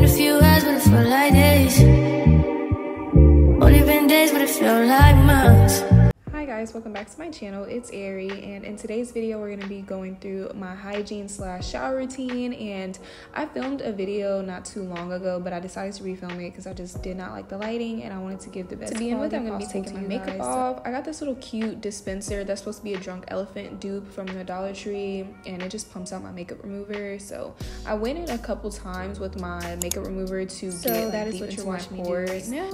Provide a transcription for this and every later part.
Been a few hours, but it felt like days. Only been days, but it felt like months. Hi guys, welcome back to my channel. It's Ari, and in today's video we're going to be going through my hygiene slash shower routine. And I filmed a video not too long ago, but I decided to refilm it because I just did not like the lighting and I wanted to give the best to begin with. I'm going to be taking my makeup off. I got this little cute dispenser that's supposed to be a Drunk Elephant dupe from the Dollar Tree, and it just pumps out my makeup remover. So I went in a couple times with my makeup remover to get that is what you're watching me do right now.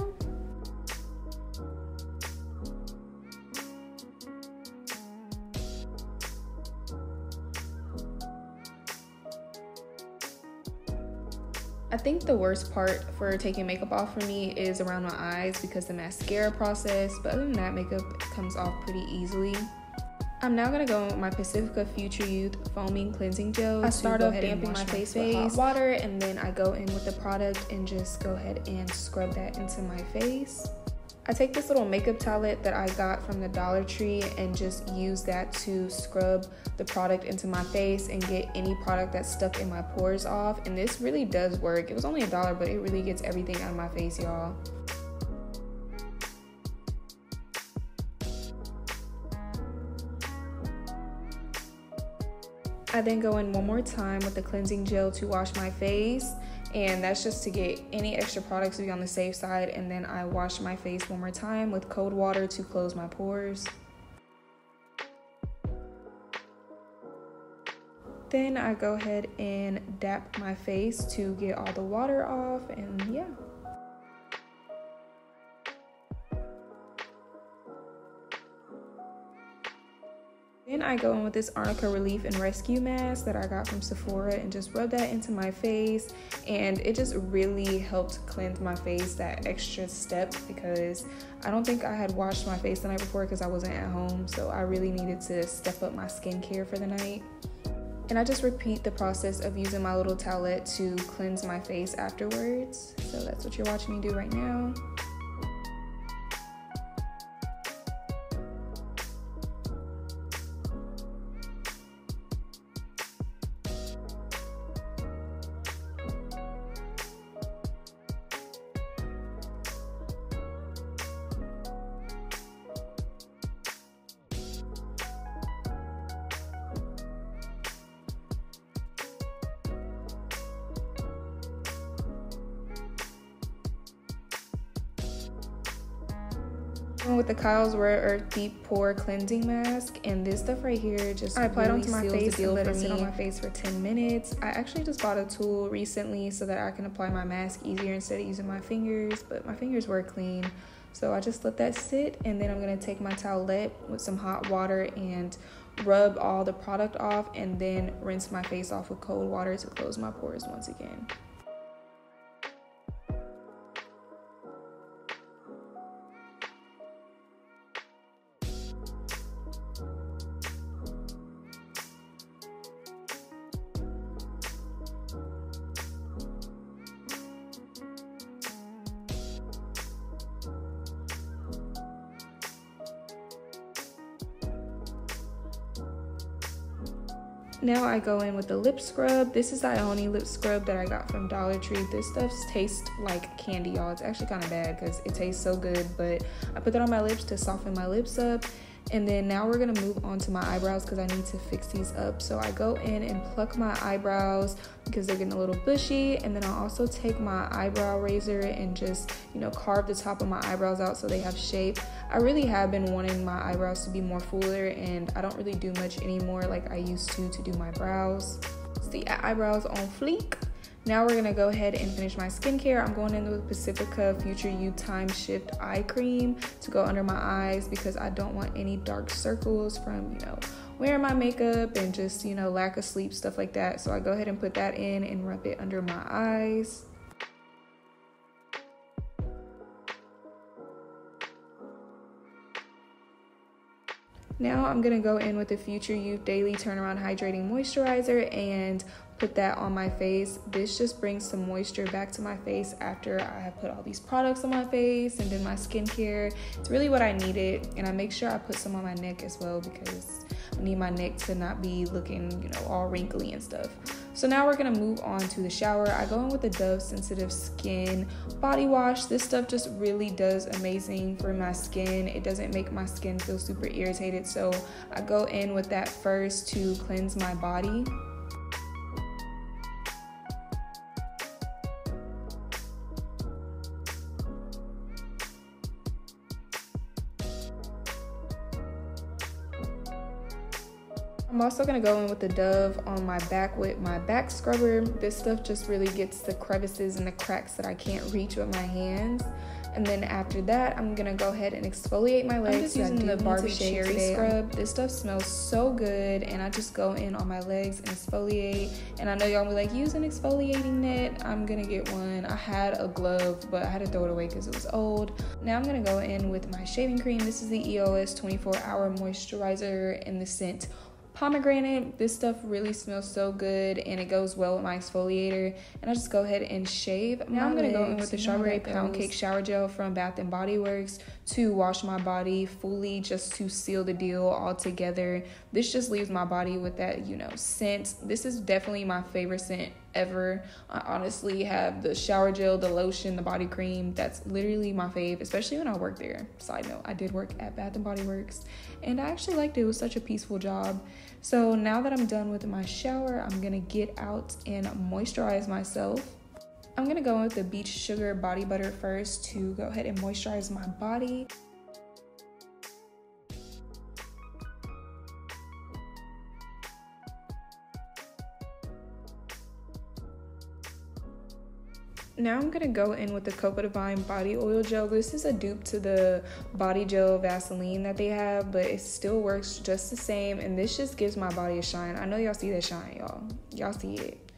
I think the worst part for taking makeup off for me is around my eyes because the mascara process, but other than that, makeup comes off pretty easily. I'm now gonna go with my Pacifica Future Youth Foaming Cleansing Gel. I start off damping my face with hot water, and then I go in with the product and just go ahead and scrub that into my face. I take this little makeup palette that I got from the Dollar Tree and just use that to scrub the product into my face and get any product that's stuck in my pores off. And this really does work. It was only $1, but it really gets everything out of my face, y'all. I then go in one more time with the cleansing gel to wash my face, and that's just to get any extra products to be on the safe side. And then I wash my face one more time with cold water to close my pores. Then I go ahead and dap my face to get all the water off, and yeah. Then I go in with this Arnica Relief and Rescue mask that I got from Sephora and just rub that into my face, and it just really helped cleanse my face that extra step because I don't think I had washed my face the night before because I wasn't at home, so I really needed to step up my skincare for the night. And I just repeat the process of using my little towelette to cleanse my face afterwards. So that's what you're watching me do right now. With the Kyle's Rare Earth Deep Pore Cleansing Mask, and this stuff right here just I applied onto my face and let it sit on my face for 10 minutes. I actually just bought a tool recently so that I can apply my mask easier instead of using my fingers, but my fingers were clean, so I just let that sit. And then I'm gonna take my towelette with some hot water and rub all the product off, and then rinse my face off with cold water to close my pores once again. Now I go in with the lip scrub. This is Ioni lip scrub that I got from Dollar Tree. This stuff tastes like candy, y'all. It's actually kind of bad because it tastes so good, but I put that on my lips to soften my lips up. And then now we're gonna move on to my eyebrows because I need to fix these up. So I go in and pluck my eyebrows because they're getting a little bushy. And then I'll also take my eyebrow razor and just, you know, carve the top of my eyebrows out so they have shape. I really have been wanting my eyebrows to be more fuller, and I don't really do much anymore like I used to do my brows. So the eyebrows on fleek. Now we're gonna go ahead and finish my skincare. I'm going in with Pacifica Future Youth Time Shift Eye Cream to go under my eyes because I don't want any dark circles from, you know, wearing my makeup and just, you know, lack of sleep, stuff like that. So I go ahead and put that in and rub it under my eyes. Now I'm gonna go in with the Future Youth Daily Turnaround Hydrating Moisturizer and put that on my face. This just brings some moisture back to my face after I have put all these products on my face and did my skincare. It's really what I needed, and I make sure I put some on my neck as well because I need my neck to not be looking, you know, all wrinkly and stuff. So now we're going to move on to the shower. I go in with the Dove Sensitive Skin Body Wash. This stuff just really does amazing for my skin. It doesn't make my skin feel super irritated. So I go in with that first to cleanse my body. I'm also going to go in with the Dove on my back with my back scrubber. This stuff just really gets the crevices and the cracks that I can't reach with my hands. And then after that, I'm going to go ahead and exfoliate my legs. I'm just using the Barbie Cherry scrub. This stuff smells so good, and I just go in on my legs and exfoliate. And I know y'all be like, use an exfoliating net. I'm going to get one. I had a glove, but I had to throw it away because it was old. Now I'm going to go in with my shaving cream. This is the EOS 24 Hour Moisturizer in the scent Pomegranate. This stuff really smells so good, and it goes well with my exfoliator, and I just go ahead and shave. Now I'm going to go in with the Strawberry Pound Cake Shower Gel from Bath and Body Works to wash my body fully, just to seal the deal all together. This just leaves my body with that, you know, scent. This is definitely my favorite scent ever. I honestly have the shower gel, the lotion, the body cream. That's literally my fave, especially when I work there. Side note, I did work at Bath and Body Works, and I actually liked it. It was such a peaceful job. So now that I'm done with my shower, I'm gonna get out and moisturize myself. I'm gonna go in with the Beach Sugar Body Butter first to go ahead and moisturize my body. Now I'm going to go in with the Copa Divine Body Oil Gel. This is a dupe to the Body Gel Vaseline that they have, but it still works just the same, and this just gives my body a shine. I know y'all see that shine, y'all. Y'all see it.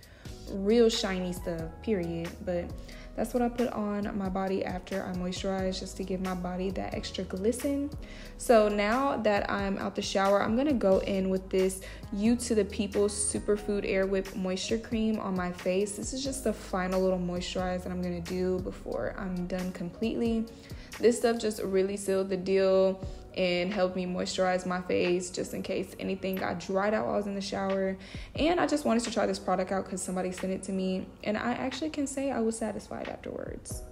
Real shiny stuff, period. But that's what I put on my body after I moisturize, just to give my body that extra glisten. So now that I'm out the shower, I'm going to go in with this You to the People Superfood Air Whip Moisture Cream on my face. This is just the final little moisturize that I'm going to do before I'm done completely. This stuff just really sealed the deal and helped me moisturize my face, just in case anything got dried out while I was in the shower. And I just wanted to try this product out because somebody sent it to me, and I actually can say I was satisfied afterwards.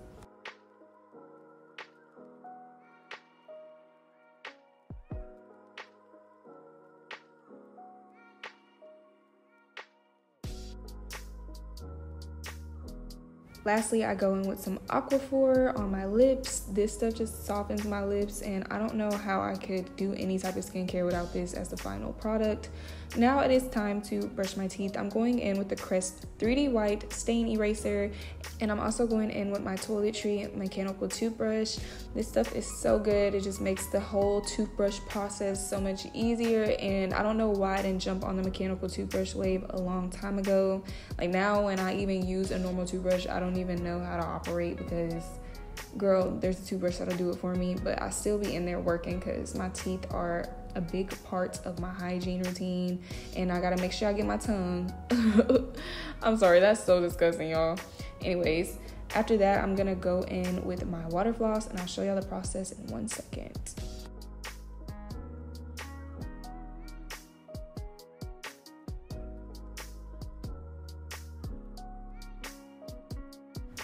Lastly, I go in with some Aquaphor on my lips. This stuff just softens my lips, and I don't know how I could do any type of skincare without this as the final product. Now it is time to brush my teeth. I'm going in with the Crest 3D White Stain Eraser, and I'm also going in with my Toiletry mechanical toothbrush. This stuff is so good. It just makes the whole toothbrush process so much easier, and I don't know why I didn't jump on the mechanical toothbrush wave a long time ago. Like, now when I even use a normal toothbrush, I don't even know how to operate, because girl, there's a toothbrush that'll do it for me. But I still be in there working because my teeth are a big part of my hygiene routine, and I gotta make sure I get my tongue. I'm sorry, that's so disgusting, y'all. Anyways, after that, I'm gonna go in with my water floss, and I'll show y'all the process in 1 second.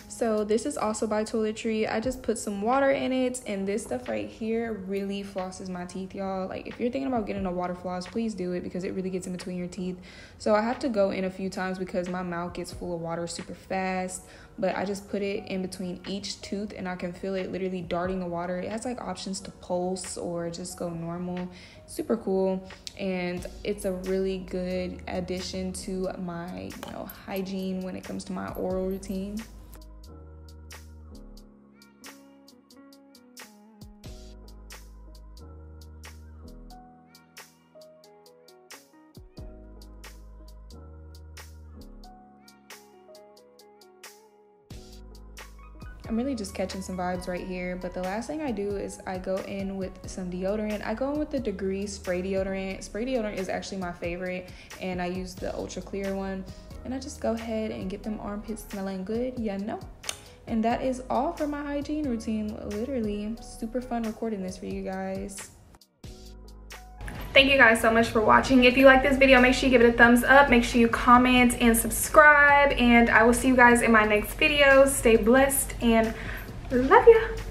So this is also by Toiletry. I just put some water in it, and this stuff right here really flosses my teeth, y'all. Like, if you're thinking about getting a water floss, please do it, because it really gets in between your teeth. So I have to go in a few times because my mouth gets full of water super fast, but I just put it in between each tooth, and I can feel it literally darting the water. It has like options to pulse or just go normal. Super cool, and it's a really good addition to my, you know, hygiene when it comes to my oral routine. I'm really just catching some vibes right here, but the last thing I do is I go in with some deodorant. I go in with the Degree spray deodorant. Spray deodorant is actually my favorite, and I use the ultra clear one, and I just go ahead and get them armpits smelling good, you know. And that is all for my hygiene routine. Literally super fun recording this for you guys. Thank you guys so much for watching. If you like this video, make sure you give it a thumbs up. Make sure you comment and subscribe. And I will see you guys in my next video. Stay blessed and love ya.